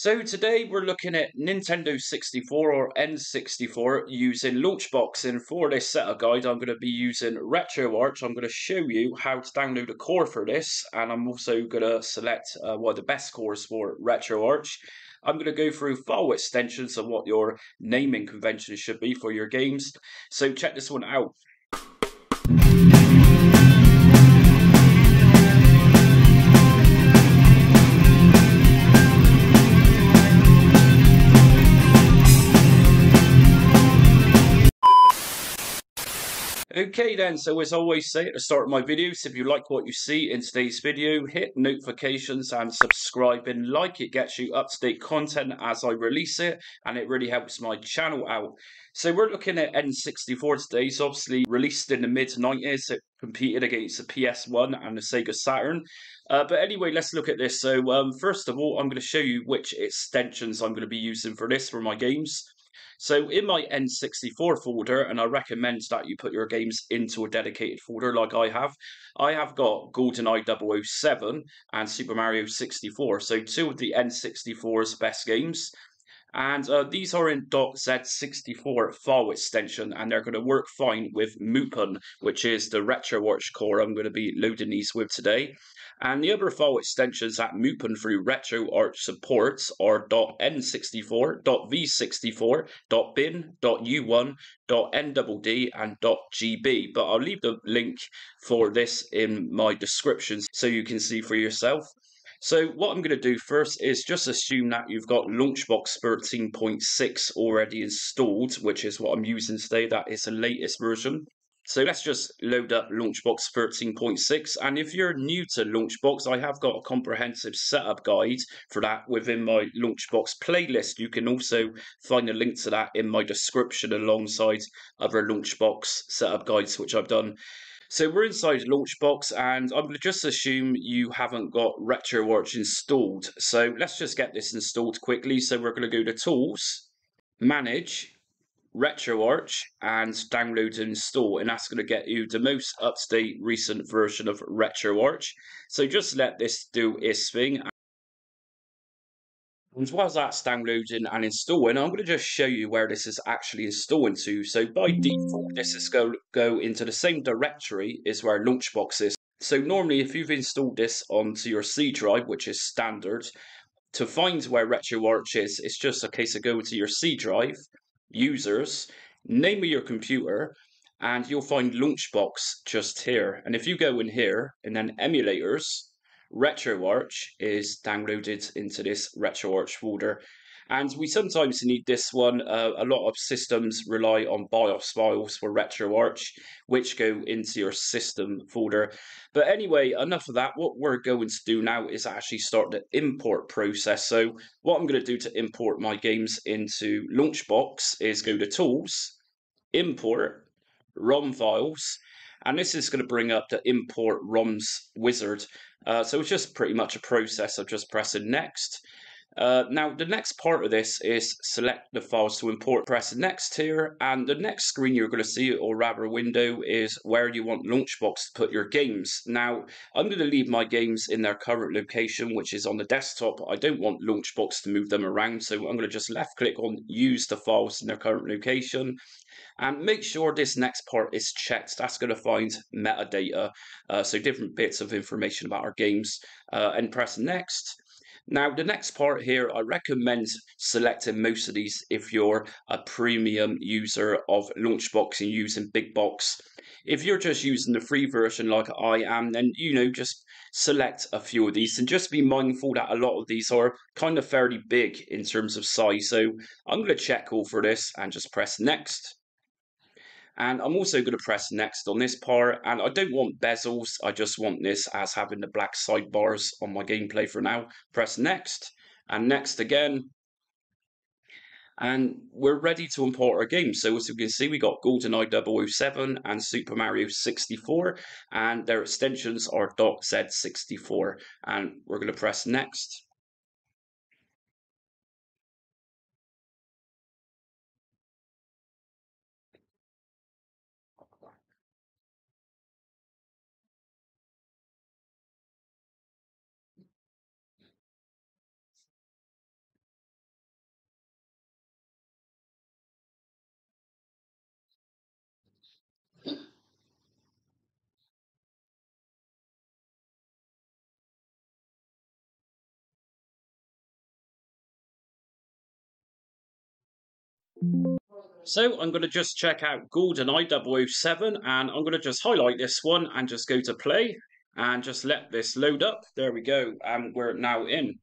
So today we're looking at Nintendo 64 or N64 using Launchbox, and for this setup guide I'm going to be using RetroArch. I'm going to show you how to download a core for this, and I'm also going to select one of the best cores for RetroArch. I'm going to go through file extensions and what your naming convention should be for your games. So check this one out. Okay then, so as I always say at the start of my videos, if you like what you see in today's video, hit notifications and subscribe and like. It gets you up-to-date content as I release it, and it really helps my channel out. So we're looking at N64 today. It's obviously released in the mid-90s. It competed against the PS1 and the Sega Saturn. But anyway, let's look at this. So first of all, I'm going to show you which extensions I'm going to be using for this for my games. So in my N64 folder, and I recommend that you put your games into a dedicated folder like I have got GoldenEye 007 and Super Mario 64, so two of the N64's best games. And these are in .z64 file extension, and they're going to work fine with Mupen, which is the RetroArch core I'm going to be loading these with today. And the other file extensions that Mupen through RetroArch supports are .n64, .v64, .bin, .u1, .ndd, and .gb. But I'll leave the link for this in my description so you can see for yourself. So what I'm going to do first is just assume that you've got Launchbox 13.6 already installed, which is what I'm using today. That is the latest version. So let's just load up Launchbox 13.6. And if you're new to Launchbox, I have got a comprehensive setup guide for that within my Launchbox playlist. You can also find a link to that in my description alongside other Launchbox setup guides, which I've done. So we're inside Launchbox, and I'm going to just assume you haven't got RetroArch installed. So let's just get this installed quickly. So we're going to go to Tools, Manage, RetroArch, and Download and Install. And that's going to get you the most up-to-date recent version of RetroArch. So just let this do its thing. And while that's downloading and installing, I'm going to just show you where this is actually installing to. So by default, this is going to go into the same directory as where Launchbox is. So normally, if you've installed this onto your C drive, which is standard, to find where RetroArch is, it's just a case of going to your C drive, users, name of your computer, and you'll find Launchbox just here. And if you go in here and then emulators, RetroArch is downloaded into this RetroArch folder, and we sometimes need this one. A lot of systems rely on BIOS files for RetroArch, which go into your system folder. But anyway, enough of that. What we're going to do now is actually start the import process. So what I'm going to do to import my games into Launchbox is go to Tools, Import, ROM Files, and this is going to bring up the Import ROMs wizard. So it's just pretty much a process of just pressing next. Now the next part of this is select the files to import, press next here, and the next screen you're going to see, or rather window, is where you want Launchbox to put your games. Now I'm going to leave my games in their current location, which is on the desktop. I don't want Launchbox to move them around, so I'm going to just left click on use the files in their current location. And make sure this next part is checked. That's going to find metadata, so different bits of information about our games, and press next. Now the next part here, I recommend selecting most of these if you're a premium user of Launchbox and using Big Box. If you're just using the free version like I am, then you know, just select a few of these, and just be mindful that a lot of these are kind of fairly big in terms of size. So I'm going to check all for this and just press next. And I'm also going to press next on this part, and I don't want bezels, I just want this as having the black sidebars on my gameplay for now. Press next, and next again. And we're ready to import our game. So as you can see, we got GoldenEye 007 and Super Mario 64, and their extensions are .z64, and we're going to press next. So I'm going to just check out GoldenEye 007, and I'm going to just highlight this one and just go to play and just let this load up. There we go, and we're now in.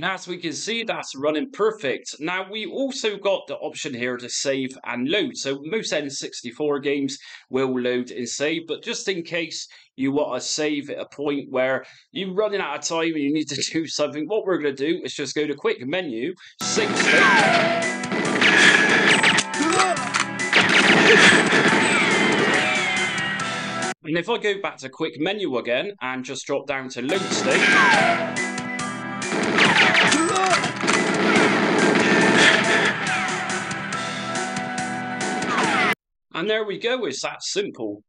As we can see, that's running perfect. Now we also got the option here to save and load. So most N64 games will load and save, but just in case you want to save at a point where you're running out of time and you need to do something, what we're going to do is just go to quick menu, save state. And if I go back to quick menu again and just drop down to load state, and there we go, it's that simple.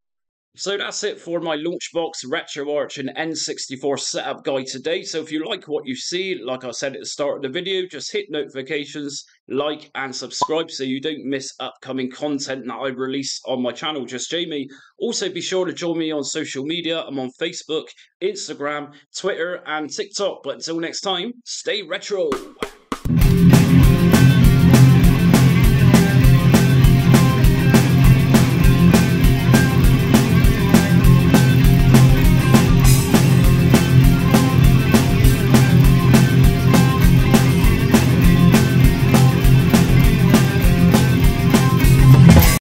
So that's it for my Launchbox, RetroArch and N64 setup guide today. So if you like what you see, like I said at the start of the video, just hit notifications, like and subscribe so you don't miss upcoming content that I release on my channel, Just Jamie. Also be sure to join me on social media. I'm on Facebook, Instagram, Twitter and TikTok. But until next time, stay retro.